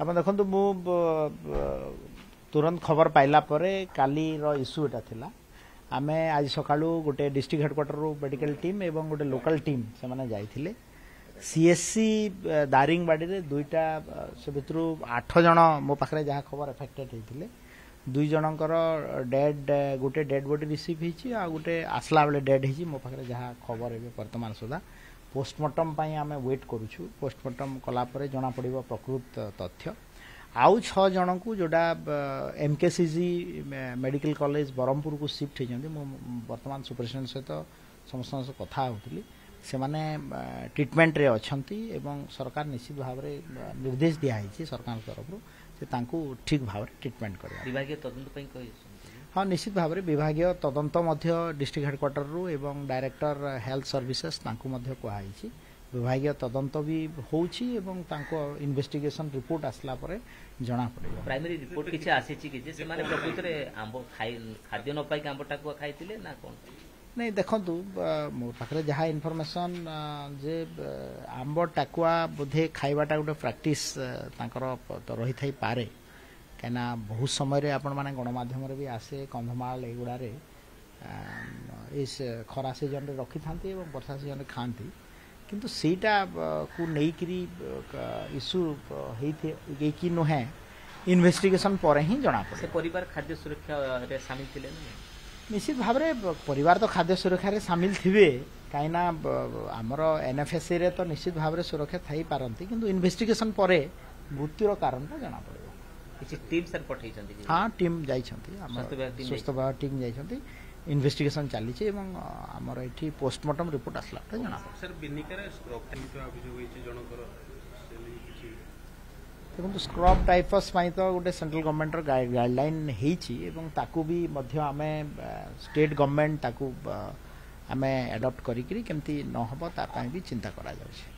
आप देखो मु तुरंत खबर पाइला काली रो इश्यू एटा थिला आम आज सकाळू गोटे डिस्ट्रिक्ट हेडक्वार्टर रो मेडिकल टीम एवं गोटे लोकल टीम से जाइथिले सीएससी दारिंगबाड़ी रे दुईटा से भितर 8 जन मो पाखरे जहाँ खबर एफेक्टेड होइथिले दुई जनकर डेड गोटे डेड बॉडी रिसीव होती आ गोटे आसला बेले डेड होती मो पाखे जहाँ खबर एवं वर्तमान सुधा पोस्टमार्टम आम व्वेट करुचु पोस्टमार्टम कलापर जना पड़ प्रकृत तथ्य आउ छ जन को जोड़ा एमकेसीजी मेडिकल कॉलेज ब्रह्मपुर को शिफ्ट होती वर्तमान सुपरिटेडेंट सहित समस्त कथा होती से माने ट्रिटमेंट रे अछंती एवं सरकार निश्चित भाव निर्देश दिखाई सरकार तरफ ठीक भाव ट्रिटमेंट कर हाँ निश्चित भाव में विभाग तदंत डिस्ट्रिक्ट हेडक्वार्टर रू एवं डायरेक्टर हेल्थ सर्विसेस कहुई विभाग तदंत भी इन्वेस्टिगेशन रिपोर्ट आसला जना पड़े प्राइमरी रिपोर्ट किसी आसी खाद्य न पाई आंब टाकुआ खाई ना कौन नहीं देखु मो पाखे जहाँ इनफर्मेशन जे आंब टाकुआ बोधे खाइबाटा गोटे प्राक्टिस रही थी पारे कहीं बहुत समय आपण मैंने गणमाध्यम भी आसे कंधमाल एगुड़ार इस खरा सीजन रखी था वर्षा सीजन खाती किंतु सेटा को लेकिन इश्यू होती नुहे इन्वेस्टिगेशन पर ही जना पड़े परिवार खाद्य सुरक्षा रे शामिल थिले निश्चित भाव में परिवार तो खाद्य सुरक्षा रे शामिल थिवे कहीं आमर एनएफएससी रे तो निश्चित भाव में सुरक्षा थी पारती किंतु इन्वेस्टिगेशन पर मृत्युर कारण तो जना पड़े किसी टीम सर पठाई छथि हां टीम जाई छथि हम स्वस्थ भाव टीम जाई छथि इन्वेस्टिगेशन चली आमर ये पोस्टमार्टम रिपोर्ट आसला जना सर देखो स्क्रब टाइफस तो गोटे सेंट्रल गवर्नमेंट गाइडलाइन होती स्टेट गवर्नमेंट आम एडप्ट करके नहब तापाई भी चिंता करा